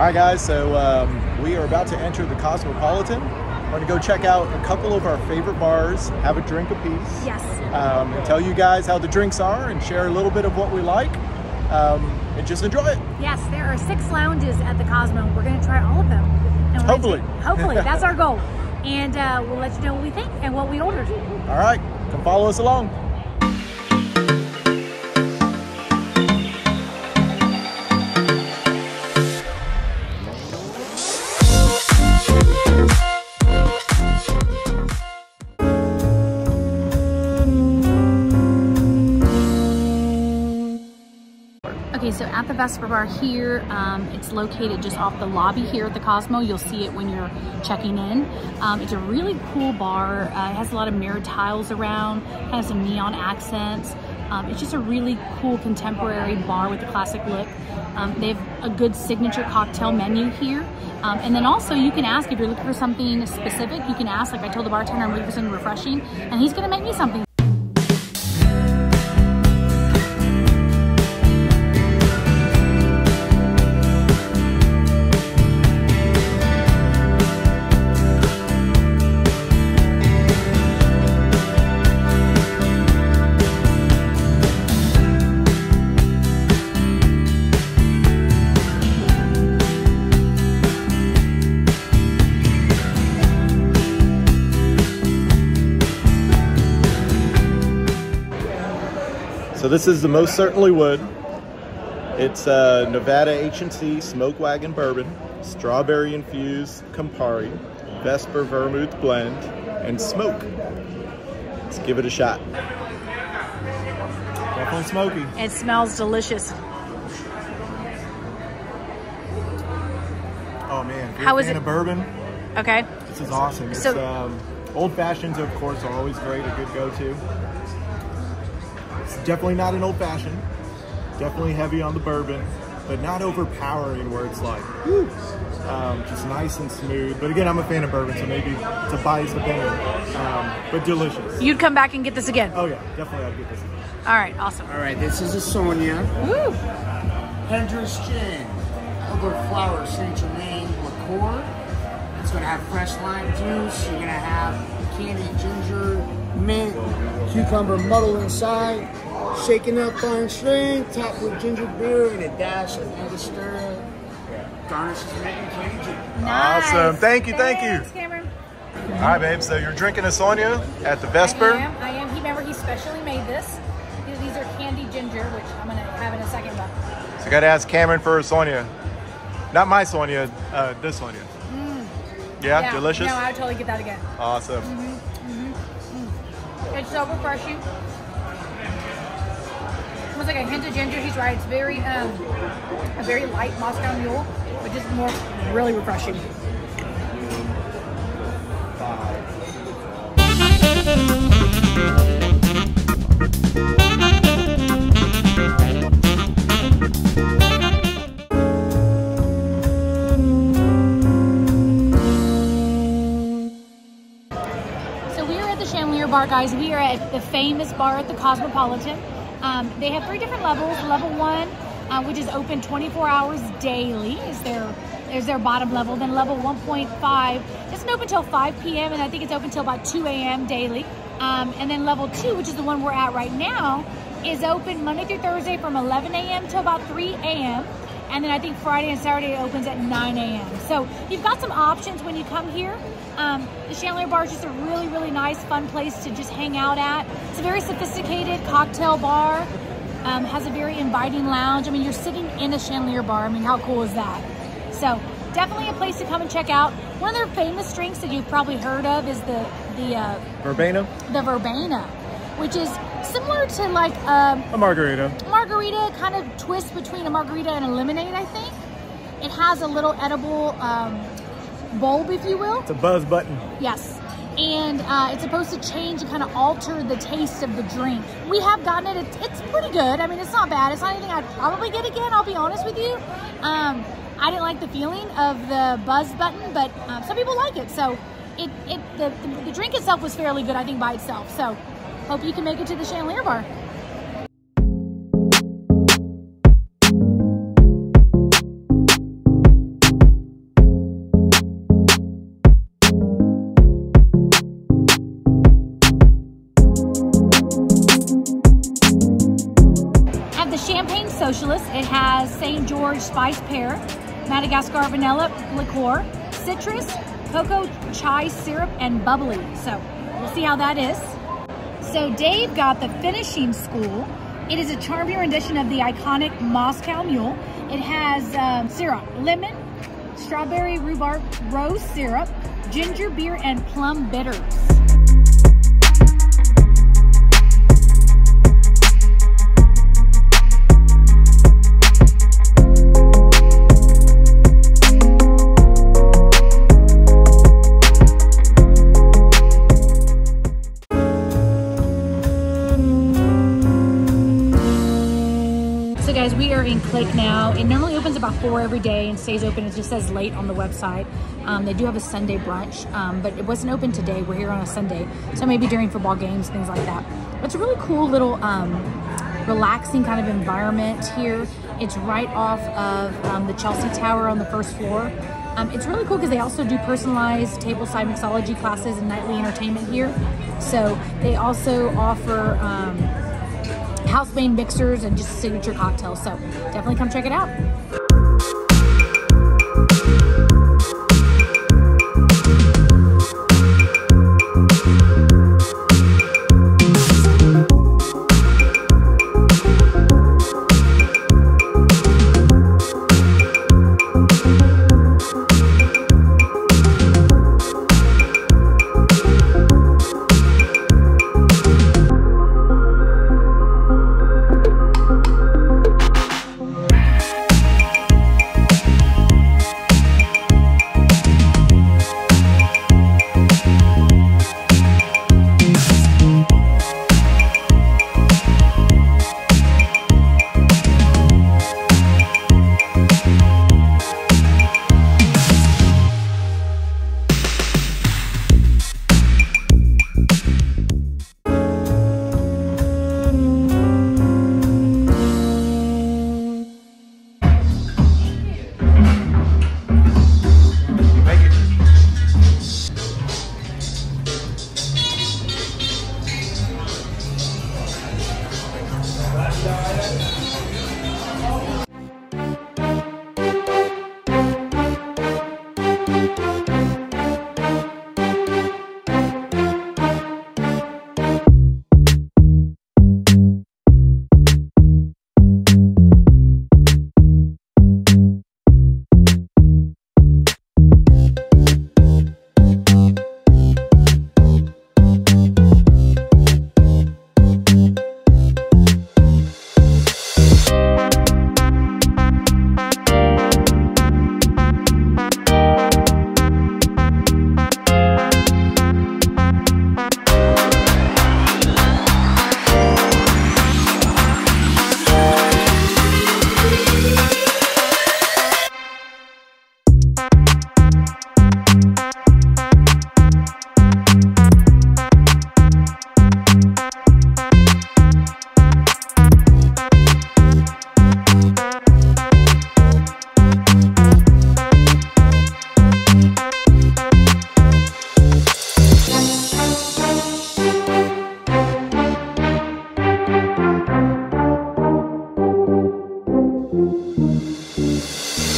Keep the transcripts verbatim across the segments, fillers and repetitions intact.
Alright guys, so um, we are about to enter the Cosmopolitan. We're going to go check out a couple of our favorite bars, have a drink apiece. Yes. Um, and tell you guys how the drinks are and share a little bit of what we like. Um, and just enjoy it. Yes, there are six lounges at the Cosmo. We're going to try all of them. And hopefully. Take, hopefully, that's our goal. And uh, we'll let you know what we think and what we ordered. Alright, come follow us along. So at the Vesper Bar here, um, it's located just off the lobby here at the Cosmo. You'll see it when you're checking in. Um, it's a really cool bar. Uh, it has a lot of mirror tiles around, kind of some neon accents. Um, it's just a really cool contemporary bar with a classic look. Um, they have a good signature cocktail menu here. Um, and then also you can ask if you're looking for something specific, you can ask, like I told the bartender, I'm looking for something refreshing, and he's gonna make me something. So this is the Most Certainly Would. It's uh, Nevada H and C Smoke Wagon Bourbon, Strawberry Infused Campari, Vesper Vermouth Blend, and Smoke. Let's give it a shot. Definitely smoky. It smells delicious. Oh man, how is it? A bourbon. Okay. This is awesome. It's, so, um, old fashions, of course, are always great, a good go-to. It's definitely not an old-fashioned, definitely heavy on the bourbon, but not overpowering where it's like, woo, um, just nice and smooth. But again, I'm a fan of bourbon, so maybe it's a biased opinion, um, but delicious. You'd come back and get this again? Oh yeah, definitely I'd get this again. All right, awesome. All right, this is a Sonia. Woo! Hendricks Gin, Elderflower Saint Germain liqueur. It's gonna have fresh lime juice, you're gonna have candied ginger, mint, cucumber muddle inside, shaken up fine string, topped with ginger beer and a dash of angostura. Garnish is mint and candied ginger. Nice. Awesome. Thank you, thank Thanks, you. Cameron. All right, babe. So you're drinking a Sonia at the Vesper. I am. I am. He, remember, he specially made this. These are candied ginger, which I'm going to have in a second. But. So I got to ask Cameron for a Sonia. Not my Sonia, uh, this Sonia. Mm. Yeah, yeah, delicious. No, I would totally get that again. Awesome. Mm-hmm. It's so refreshing. Almost like a hint of ginger. He's right. It's very, um, a very light Moscow Mule, but just more really refreshing. Bar, guys, we are at the famous bar at the Cosmopolitan. Um, they have three different levels. Level one, uh, which is open twenty-four hours daily, is their is their bottom level. Then level one point five doesn't open till five p m and I think it's open till about two a m daily. Um, and then level two, which is the one we're at right now, is open Monday through Thursday from eleven a m to about three a m And then I think Friday and Saturday it opens at nine a m So you've got some options when you come here. Um, the Chandelier Bar is just a really, really nice, fun place to just hang out at. It's a very sophisticated cocktail bar. Um, has a very inviting lounge. I mean, you're sitting in a Chandelier Bar. I mean, how cool is that? So definitely a place to come and check out. One of their famous drinks that you've probably heard of is the the uh, Verbena. The Verbena, which is similar to like a, a margarita. Margarita, kind of twist between a margarita and a lemonade, I think. It has a little edible um, bulb, if you will. It's a buzz button. Yes. And uh, it's supposed to change and kind of alter the taste of the drink. We have gotten it. It's pretty good. I mean, it's not bad. It's not anything I'd probably get again, I'll be honest with you. Um, I didn't like the feeling of the buzz button, but uh, some people like it. So it, it the, the, the drink itself was fairly good, I think, by itself. So hope you can make it to the Chandelier Bar. orange spice pear, Madagascar vanilla liqueur, citrus, cocoa chai syrup, and bubbly. So we'll see how that is. So Dave got the finishing school. It is a charming rendition of the iconic Moscow Mule. It has um, syrup, lemon, strawberry rhubarb, rose syrup, ginger beer, and plum bitters. So guys, we are in Click now. It normally opens about four every day and stays open. It just says late on the website. Um, they do have a Sunday brunch, um, but it wasn't open today. We're here on a Sunday, so maybe during football games, things like that. It's a really cool little um, relaxing kind of environment here. It's right off of um, the Chelsea tower on the first floor. Um, it's really cool because they also do personalized tableside mixology classes and nightly entertainment here. So they also offer um, house made mixers and just signature cocktails. So definitely come check it out.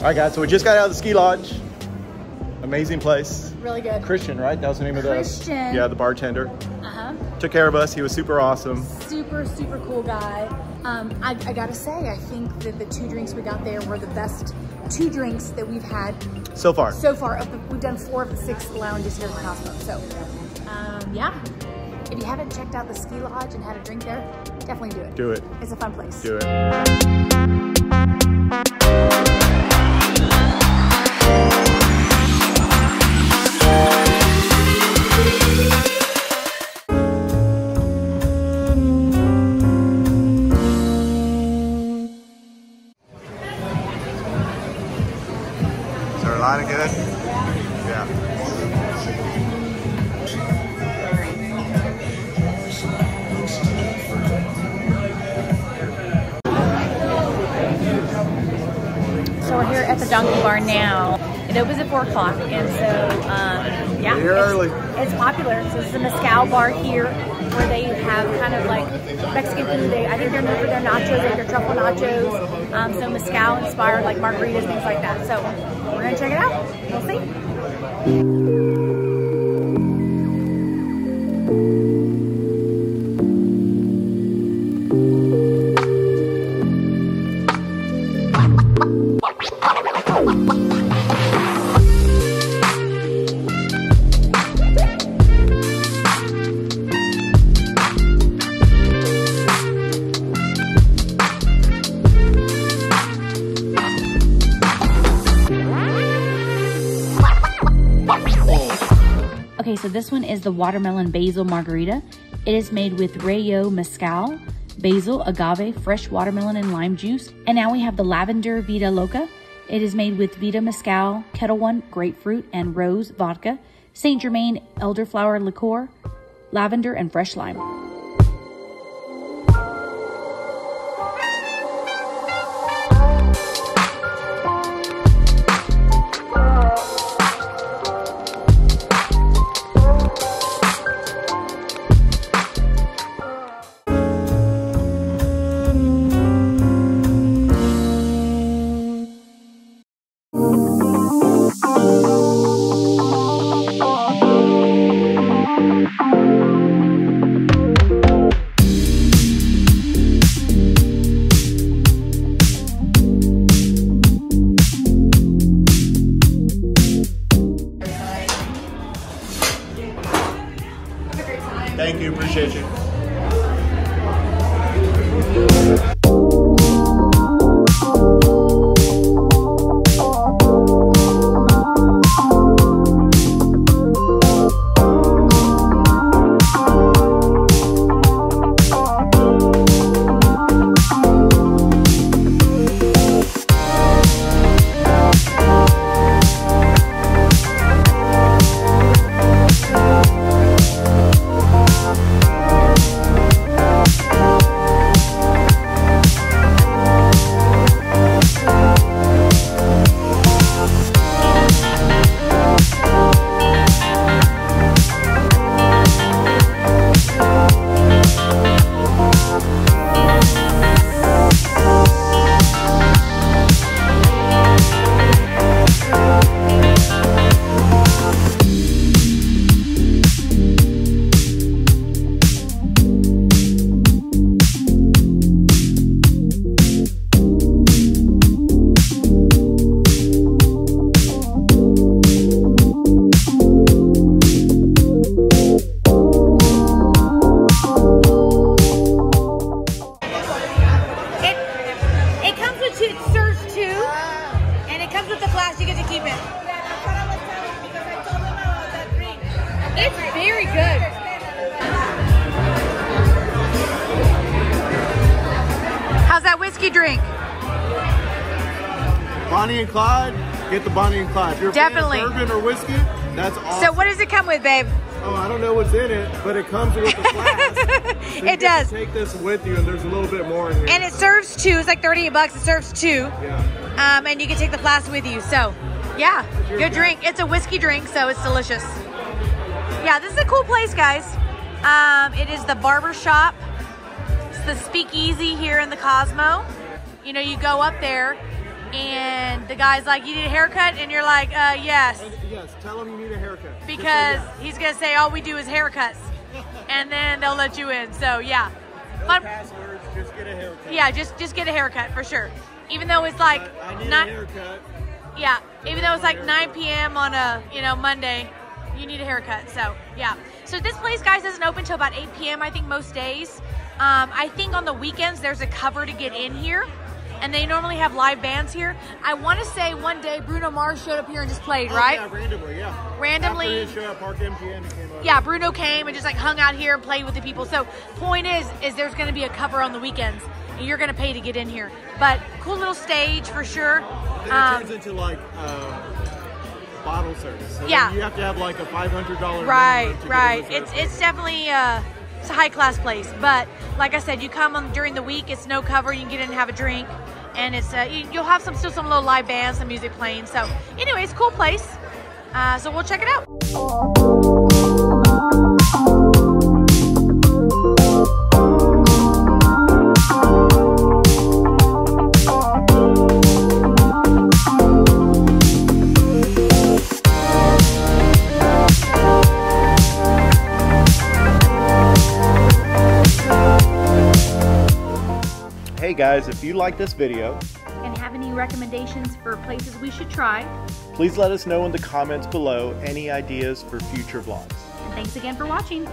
Alright guys, so we just got out of the ski lodge. Amazing place. Really good. Christian, right? That was the name of the Christian. Yeah, the bartender. Uh-huh. Took care of us. He was super awesome. Super, super cool guy. Um, I, I gotta say, I think that the two drinks we got there were the best two drinks that we've had. So far. So far. Of the, we've done four of the six lounges here in Cosmo. So, um, yeah. If you haven't checked out the ski lodge and had a drink there, definitely do it. Do it. It's a fun place. Do it. So we're here at the Donkey Bar now. It opens at four o'clock, and so, um, yeah, it's, early. It's popular. So this is a mezcal bar here where they have kind of like Mexican food. They, I think they're known for their nachos, like their truffle nachos. Um, so mezcal-inspired, like margaritas, things like that. So we're going to check it out. We'll see. Okay, so this one is the watermelon basil margarita. It is made with rayo mezcal, basil, agave, fresh watermelon, and lime juice. And now we have the lavender vita loca. It is made with vita mezcal, Kettle One, grapefruit, and rose vodka, Saint Germain elderflower liqueur, lavender, and fresh lime. Thank you, appreciate you. Drink. Bonnie and Clyde, get the Bonnie and Clyde. If you're definitely bourbon or whiskey, that's awesome. So what does it come with, babe? Oh, I don't know what's in it, but it comes with a flask. So you it does. Take this with you, and there's a little bit more in here. And it serves two. It's like thirty-eight bucks. It serves two. Yeah. Um, and you can take the flask with you. So, yeah, good guys. Drink. It's a whiskey drink, so it's delicious. Yeah, this is a cool place, guys. Um, it is the Barbershop. The speakeasy here in the Cosmo. You know, you go up there and the guy's like, you need a haircut? And you're like, uh, yes. And, yes, tell him you need a haircut. Because he's gonna say, all we do is haircuts. And then they'll let you in, so yeah. No Fun. Passwords, just get a haircut. Yeah, just, just get a haircut for sure. Even though it's like, I need not, a haircut. Yeah, so even though it's like nine p m on a, you know, Monday, you need a haircut, so yeah. So this place, guys, doesn't open till about eight p m I think most days. Um, I think on the weekends there's a cover to get in here, and they normally have live bands here. I want to say one day Bruno Mars showed up here and just played, oh, right? Yeah, randomly, yeah. Randomly. After his show at Park M G M, he came over. Yeah, Bruno came and just like hung out here and played with the people. So point is, is there's going to be a cover on the weekends, and you're going to pay to get in here. But cool little stage for sure. And it um, turns into like uh, bottle service. So yeah. You have to have like a five hundred dollar. Right, right. It's it's definitely. Uh, It's a high class place, but like I said, you come on during the week, it's no cover, you can get in and have a drink. and it's uh, you, you'll have some still some little live bands and music playing. So anyways, cool place. Uh, so we'll check it out. Hey guys, if you like this video and have any recommendations for places we should try, please let us know in the comments below any ideas for future vlogs. And thanks again for watching.